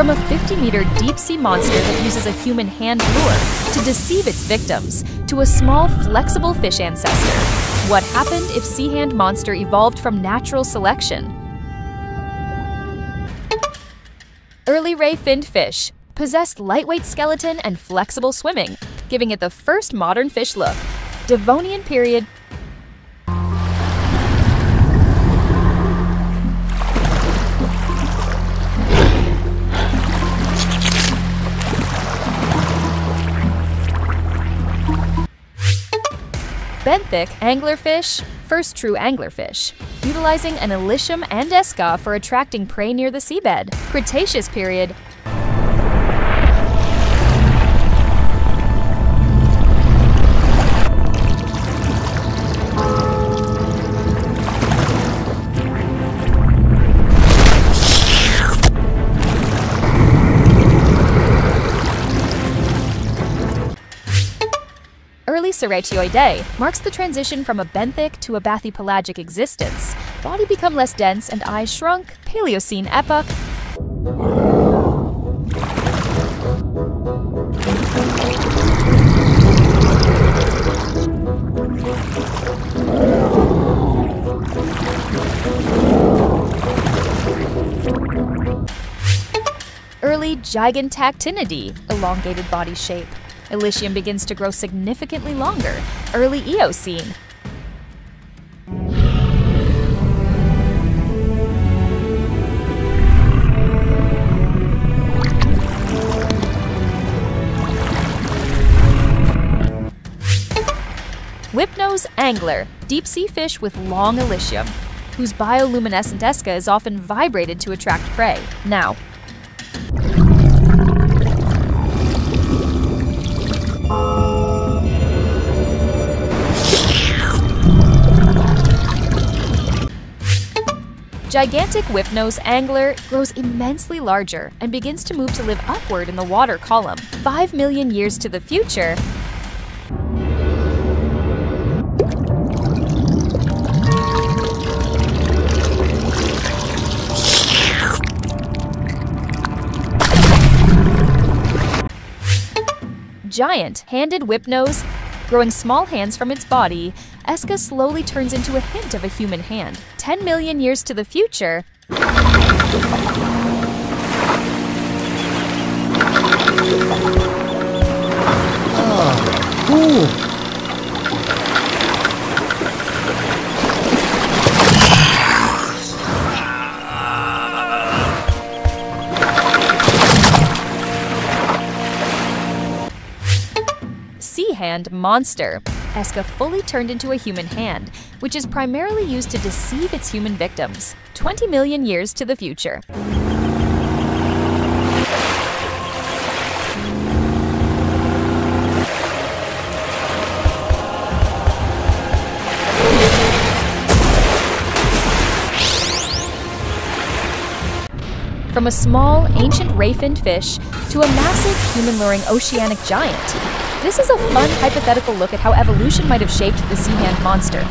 from a 50-meter deep-sea monster that uses a human hand lure to deceive its victims to a small, flexible fish ancestor. What happened if sea hand monster evolved from natural selection? Early ray finned fish possessed lightweight skeleton and flexible swimming, giving it the first modern fish look. Devonian period. Benthic anglerfish, first true anglerfish, utilizing an illicium and esca for attracting prey near the seabed. Cretaceous period. Early Ceratioidei marks the transition from a benthic to a bathypelagic existence. Body become less dense and eyes shrunk. Paleocene epoch. Early Gigantactinidae, elongated body shape. Illicium begins to grow significantly longer. Early Eocene. Whipnose angler, deep-sea fish with long illicium, whose bioluminescent esca is often vibrated to attract prey. Now, gigantic whipnose angler grows immensely larger and begins to move to live upward in the water column. 5 million years to the future, giant-handed whipnose, growing small hands from its body, esca slowly turns into a hint of a human hand. 10 million years to the future, sea hand monster. Esca fully turned into a human hand, which is primarily used to deceive its human victims. 20 million years to the future. From a small, ancient ray-finned fish to a massive, human-luring oceanic giant. This is a fun hypothetical look at how evolution might have shaped the sea hand monster.